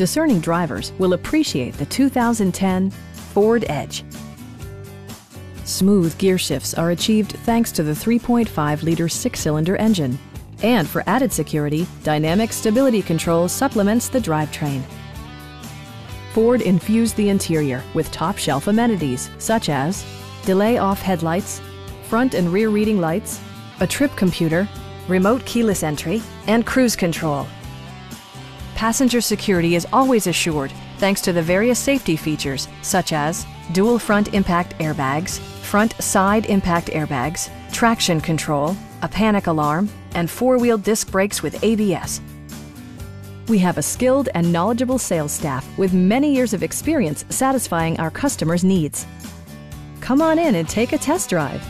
Discerning drivers will appreciate the 2010 Ford Edge. Smooth gear shifts are achieved thanks to the 3.5-liter six-cylinder engine. And for added security, dynamic stability control supplements the drivetrain. Ford infused the interior with top-shelf amenities such as delay-off headlights, front and rear reading lights, a trip computer, remote keyless entry, and cruise control. Passenger security is always assured thanks to the various safety features such as dual front impact airbags, front side impact airbags, traction control, a panic alarm, and four-wheel disc brakes with ABS. We have a skilled and knowledgeable sales staff with many years of experience satisfying our customers' needs. Come on in and take a test drive.